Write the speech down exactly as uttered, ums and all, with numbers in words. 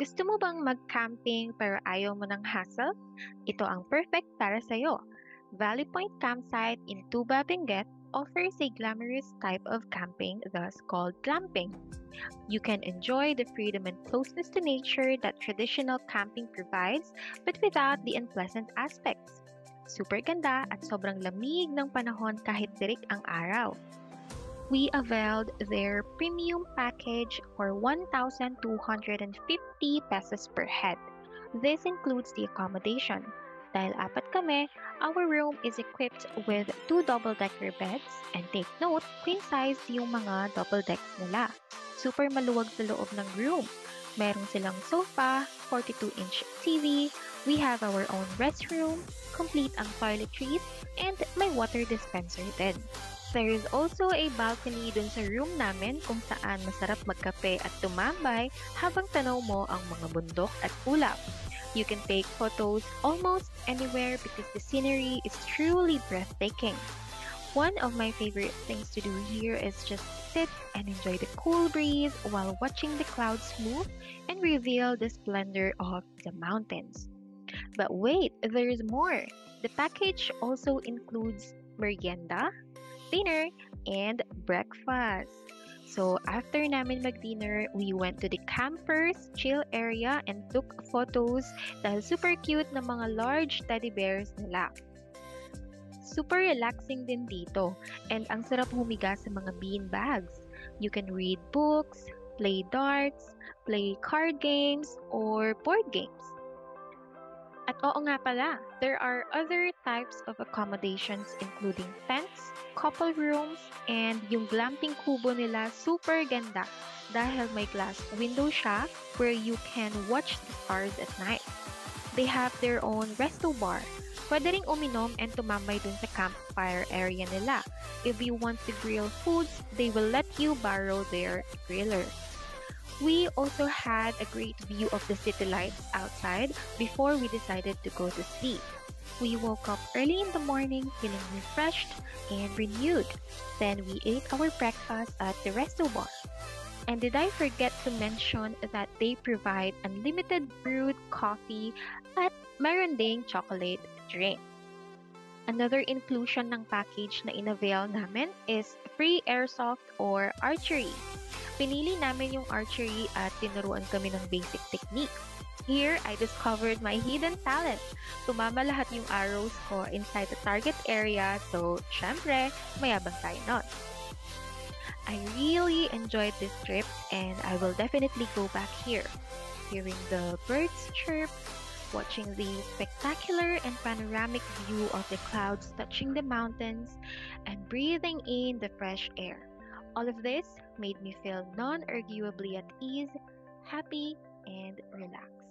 Gusto mo bang mag-camping pero ayaw mo ng hassle? Ito ang perfect para sa'yo. Valley Point Campsite in Tuba, Benguet offers a glamorous type of camping, thus called glamping. You can enjoy the freedom and closeness to nature that traditional camping provides, but without the unpleasant aspects. Super ganda at sobrang lamig ng panahon kahit tirik ang araw. We availed their premium package for one thousand two hundred fifty pesos per head. This includes the accommodation. Dahil apat kami, our room is equipped with two double-decker beds, and take note, queen size yung mga double decks nila. Super maluwag sa loob ng room. Meron silang sofa, forty-two inch T V, we have our own restroom, complete ang toiletries, and may water dispenser din. There is also a balcony dun sa room namin kung saan masarap magkape at tumambay habang tanaw mo ang mga bundok at ulap. You can take photos almost anywhere because the scenery is truly breathtaking. One of my favorite things to do here is just sit and enjoy the cool breeze while watching the clouds move and reveal the splendor of the mountains. But wait, there is more! The package also includes merienda, dinner, and breakfast. So after namin mag-dinner, we went to the campers chill area and took photos dahil super cute na mga large teddy bears nila. Super relaxing din dito, and ang sarap humiga sa mga bean bags. You can read books, play darts, play card games, or board games. At oo nga pala, there are other types of accommodations including tents, couple rooms, and yung glamping kubo nila super ganda dahil may glass window siya where you can watch the stars at night. They have their own resto bar. Pwede ring uminom and tumambay dun sa campfire area nila. If you want to grill foods, they will let you borrow their griller. We also had a great view of the city lights outside before we decided to go to sleep. We woke up early in the morning feeling refreshed and renewed. Then we ate our breakfast at the resto bar. And did I forget to mention that they provide unlimited brewed coffee at meron ding chocolate drink. Another inclusion ng package na inavail namin is free airsoft or archery. Pinili namin yung archery at tinuruan kami ng basic technique. Here, I discovered my hidden talent. Tumama lahat yung arrows ko inside the target area, so syempre, mayabang tayo nun. I really enjoyed this trip and I will definitely go back here. Hearing the birds chirp, watching the spectacular and panoramic view of the clouds touching the mountains, and breathing in the fresh air. All of this made me feel non-arguably at ease, happy, and relaxed.